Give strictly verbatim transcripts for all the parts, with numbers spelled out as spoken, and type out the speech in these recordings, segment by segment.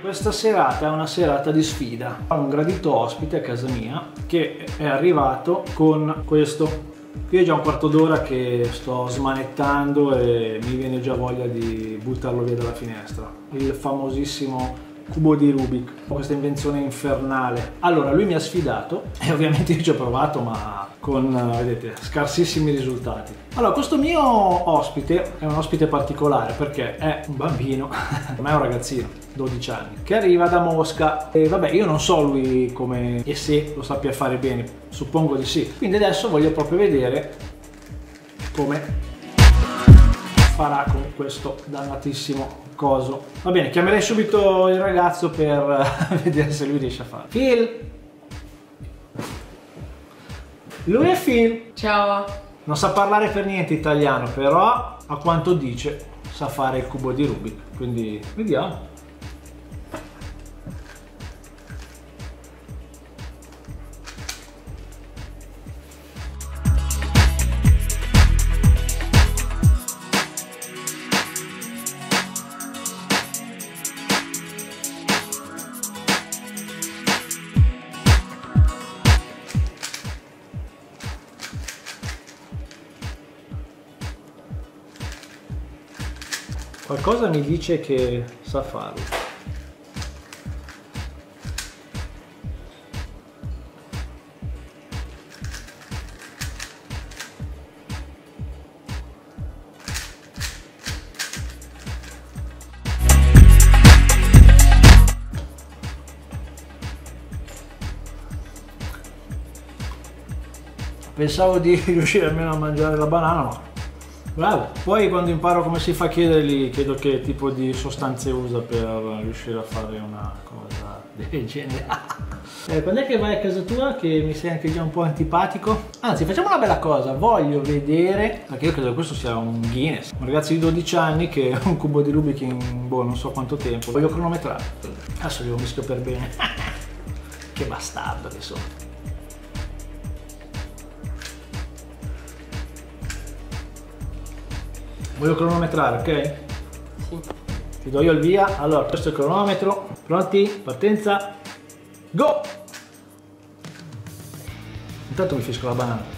Questa serata è una serata di sfida. Ho un gradito ospite a casa mia che è arrivato con questo. Qui è già un quarto d'ora che sto smanettando e mi viene già voglia di buttarlo via dalla finestra. Il famosissimo cubo di Rubik, questa invenzione infernale. Allora, lui mi ha sfidato e ovviamente io ci ho provato, ma con, vedete, scarsissimi risultati. Allora, questo mio ospite è un ospite particolare perché è un bambino, ma è un ragazzino, dodici anni, che arriva da Mosca. E vabbè, io non so lui come e se lo sappia fare bene, suppongo di sì. Quindi adesso voglio proprio vedere come farà con questo dannatissimo coso. Va bene, chiamerei subito il ragazzo per vedere se lui riesce a farlo. Fil! Lui è Fil! Ciao! Non sa parlare per niente italiano, però a quanto dice sa fare il cubo di Rubik, quindi vediamo. Qualcosa mi dice che sa farlo. Pensavo di riuscire almeno a mangiare la banana, ma... Bravo. Poi quando imparo come si fa a chiedergli, chiedo che tipo di sostanze usa per riuscire a fare una cosa del genere. eh, Quando è che vai a casa tua, che mi sei anche già un po' antipatico? Anzi, facciamo una bella cosa, voglio vedere, perché io credo che questo sia un Guinness, un ragazzo di dodici anni che è un cubo di Rubik in boh, non so quanto tempo. Voglio cronometrare. Adesso devo mischio per bene. Che bastardo che sono. Voglio cronometrare, ok? Sì. Ti do io il via. Allora, questo è il cronometro. Pronti? Partenza. Go! Intanto mi fisco la banana.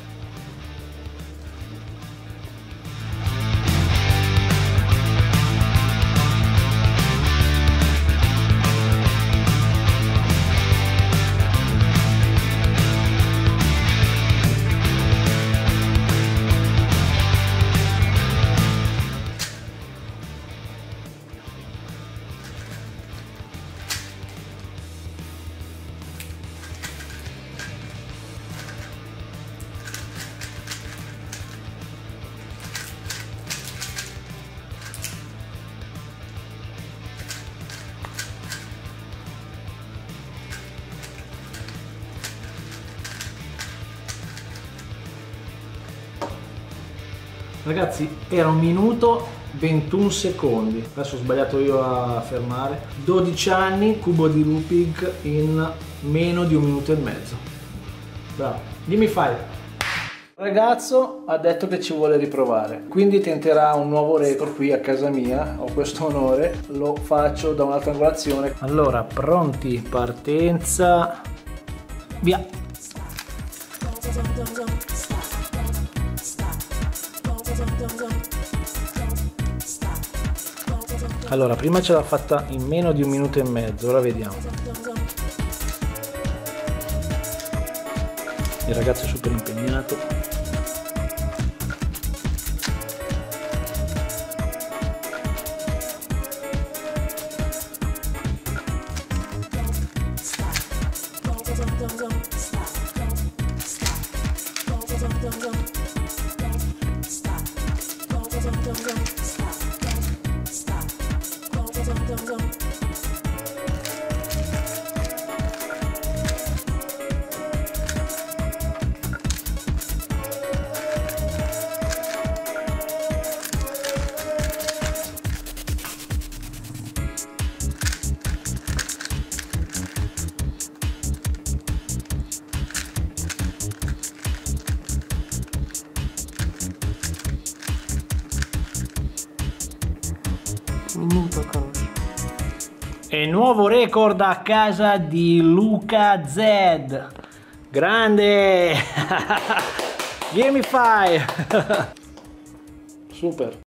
Ragazzi, era un minuto ventuno secondi. Adesso ho sbagliato io a fermare. dodici anni, cubo di Rubik in meno di un minuto e mezzo. Bravo. Gamify. Il ragazzo ha detto che ci vuole riprovare, quindi tenterà un nuovo record qui a casa mia. Ho questo onore, lo faccio da un'altra angolazione. Allora, pronti, partenza, via. Allora, prima ce l'ha fatta in meno di un minuto e mezzo, ora vediamo. Il ragazzo è super impegnato. Minuto, caro. E nuovo record a casa di Luca Zed. Grande! Gamify! Super!